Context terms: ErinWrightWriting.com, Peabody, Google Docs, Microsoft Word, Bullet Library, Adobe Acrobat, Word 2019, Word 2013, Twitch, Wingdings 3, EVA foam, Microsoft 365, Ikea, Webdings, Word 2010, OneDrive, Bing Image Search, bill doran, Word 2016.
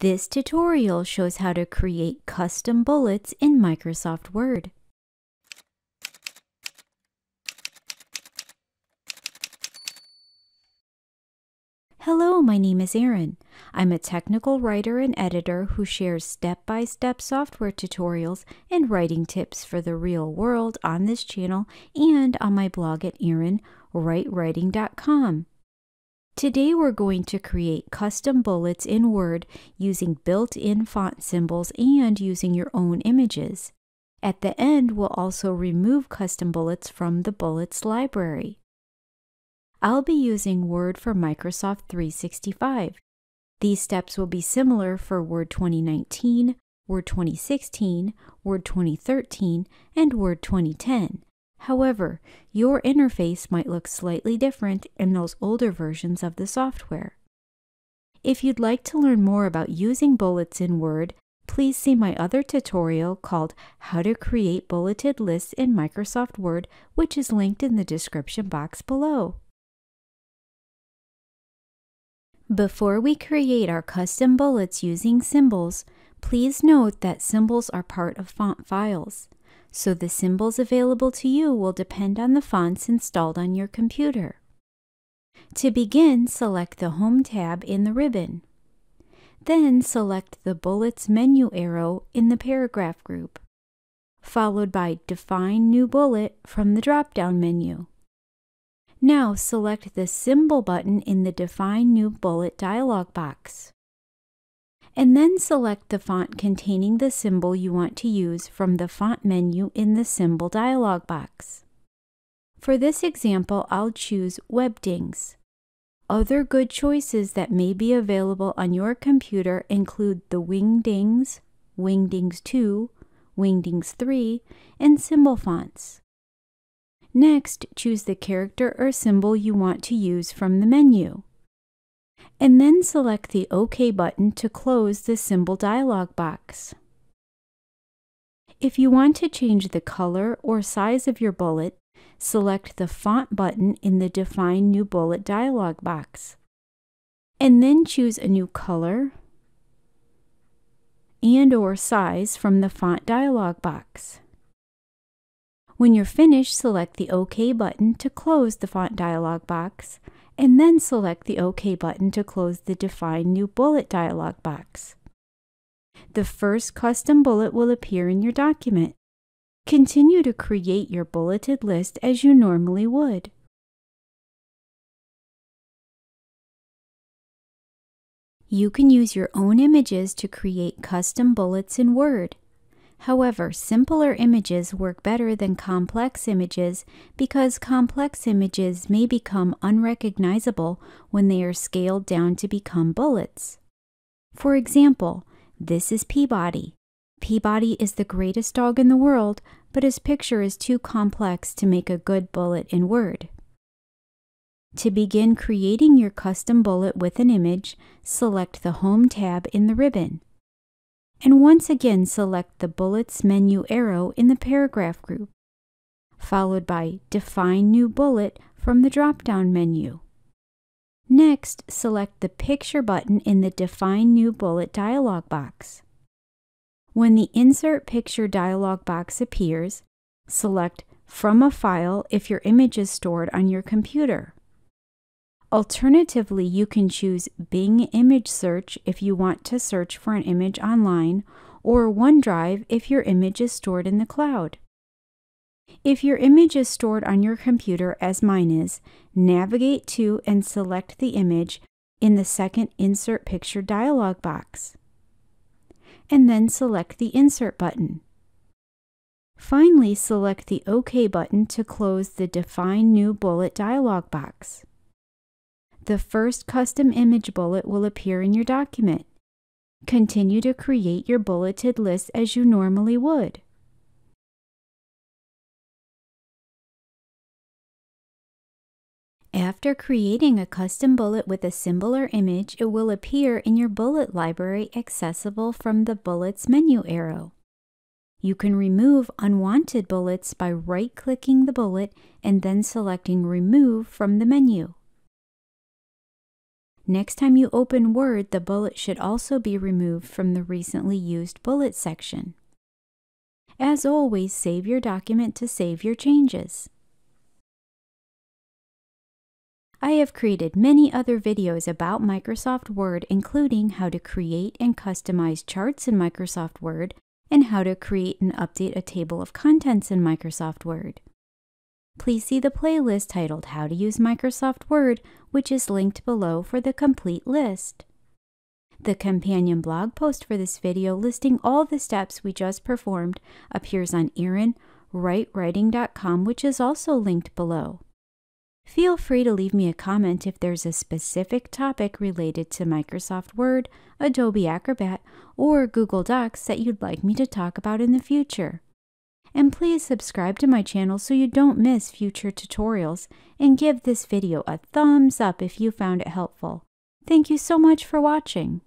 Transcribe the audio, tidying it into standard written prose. This tutorial shows how to create custom bullets in Microsoft Word. Hello, my name is Erin. I'm a technical writer and editor who shares step-by-step software tutorials and writing tips for the real world on this channel and on my blog at ErinWrightWriting.com. Today we're going to create custom bullets in Word using built-in font symbols and using your own images. At the end, we'll also remove custom bullets from the Bullets library. I'll be using Word for Microsoft 365. These steps will be similar for Word 2019, Word 2016, Word 2013, and Word 2010. However, your interface might look slightly different in those older versions of the software. If you'd like to learn more about using bullets in Word, please see my other tutorial called How to Create Bulleted Lists in Microsoft Word, which is linked in the description box below. Before we create our custom bullets using symbols, please note that symbols are part of font files. So the symbols available to you will depend on the fonts installed on your computer. To begin, select the Home tab in the ribbon. Then select the Bullets menu arrow in the Paragraph group, followed by Define New Bullet from the drop-down menu. Now select the Symbol button in the Define New Bullet dialog box, and then select the font containing the symbol you want to use from the font menu in the symbol dialog box. For this example, I'll choose Webdings. Other good choices that may be available on your computer include the Wingdings, Wingdings 2, Wingdings 3, and symbol fonts. Next, choose the character or symbol you want to use from the menu, and then select the OK button to close the symbol dialog box. If you want to change the color or size of your bullet, select the Font button in the Define New Bullet dialog box, and then choose a new color and/or size from the Font dialog box. When you're finished, select the OK button to close the Font dialog box, and then select the OK button to close the Define New Bullet dialog box. The first custom bullet will appear in your document. Continue to create your bulleted list as you normally would. You can use your own images to create custom bullets in Word. However, simpler images work better than complex images because complex images may become unrecognizable when they are scaled down to become bullets. For example, this is Peabody. Peabody is the greatest dog in the world, but his picture is too complex to make a good bullet in Word. To begin creating your custom bullet with an image, select the Home tab in the ribbon. And once again, select the Bullets menu arrow in the Paragraph group, followed by Define New Bullet from the drop-down menu. Next, select the Picture button in the Define New Bullet dialog box. When the Insert Picture dialog box appears, select From a File if your image is stored on your computer. Alternatively, you can choose Bing Image Search if you want to search for an image online, or OneDrive if your image is stored in the cloud. If your image is stored on your computer, as mine is, navigate to and select the image in the second Insert Picture dialog box, and then select the Insert button. Finally, select the OK button to close the Define New Bullet dialog box. The first custom image bullet will appear in your document. Continue to create your bulleted list as you normally would. After creating a custom bullet with a symbol or image, it will appear in your bullet library accessible from the Bullets menu arrow. You can remove unwanted bullets by right-clicking the bullet and then selecting Remove from the menu. Next time you open Word, the bullet should also be removed from the recently used bullet section. As always, save your document to save your changes. I have created many other videos about Microsoft Word, including how to create and customize charts in Microsoft Word, and how to create and update a table of contents in Microsoft Word. Please see the playlist titled How to Use Microsoft Word, which is linked below for the complete list. The companion blog post for this video listing all the steps we just performed appears on ErinWrightWriting.com, which is also linked below. Feel free to leave me a comment if there's a specific topic related to Microsoft Word, Adobe Acrobat, or Google Docs that you'd like me to talk about in the future. And please subscribe to my channel so you don't miss future tutorials, and give this video a thumbs up if you found it helpful. Thank you so much for watching.